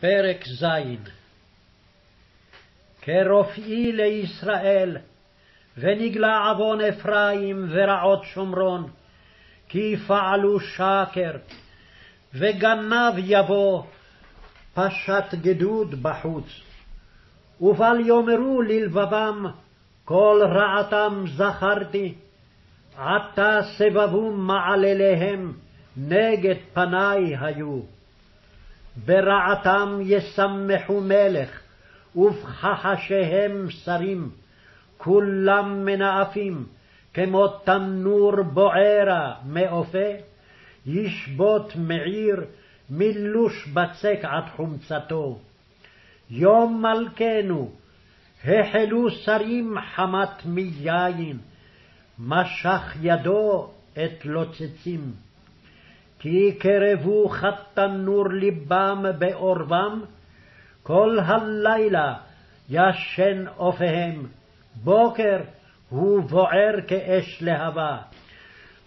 פרק ז'. כרופאי לישראל, ונגלה עוון אפרים ורעות שומרון, כי פעלו שקר, וגנב יבוא, פשט גדוד בחוץ, ובל יאמרו ללבבם, כל רעתם זכרתי, עתה סבבו מעלליהם, נגד פניי היו. ברעתם ישמחו מלך, ובכחשיהם שרים, כולם מנאפים, כמו תנור בוערה מאופה, ישבות מעיר, מילוש בצק עד חומצתו. יום מלכנו, החלו שרים חמת מיין, משך ידו את לוצצים. כי קרבו כתנור ליבם בעורבם, כל הלילה ישן אופיהם, בוקר הוא בוער כאש להבה.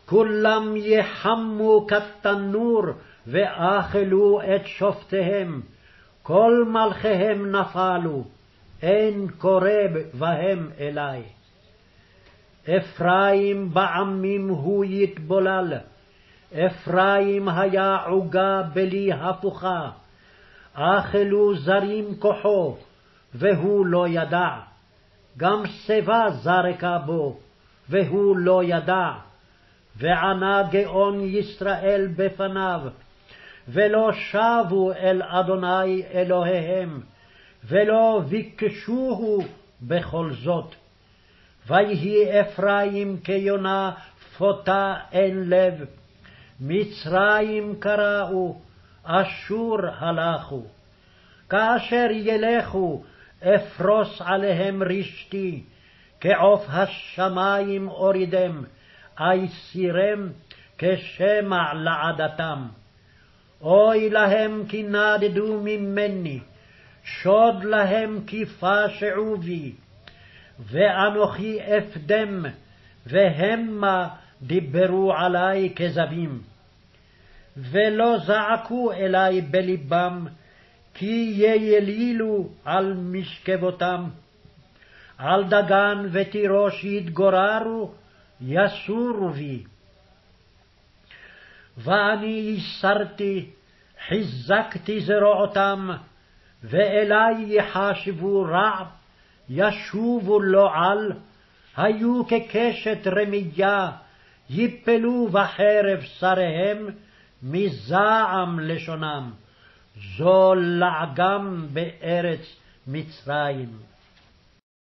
כולם יחמו כתנור ואכלו את שופטיהם, כל מלכיהם נפלו, אין קורא בהם אלי. אפרים בעמים הוא יתבולל, אפרים היה עוגה בלי הפוכה, אכלו זרים כוחו, והוא לא ידע, גם שיבה זרקה בו, והוא לא ידע, וענה גאון ישראל בפניו, ולא שבו אל אדוני אלוהיהם, ולא ביקשוהו בכל זאת. ויהי אפרים כיונה פותה אין לב, מצרים קראו, אשור הלכו. כאשר ילכו, אפרוס עליהם רשתי, כעוף השמים אורידם, אייסירם כשמע לעדתם. אוי להם כי נדדו ממני, שוד להם כי פשעו בי, ואנוכי אפדם, והמה דיברו עלי כזבים. ולא זעקו אלי בלבם, כי יילילו על משכבותם. על דגן ותירוש יתגוררו, יסורו בי. ואני יסרתי, חיזקתי זרועותם, ואלי יחשבו רע, ישובו לו על, היו כקשת רמייה, יפלו בחרב שריהם, מזעם לשונם, זו לעגם בארץ מצרים.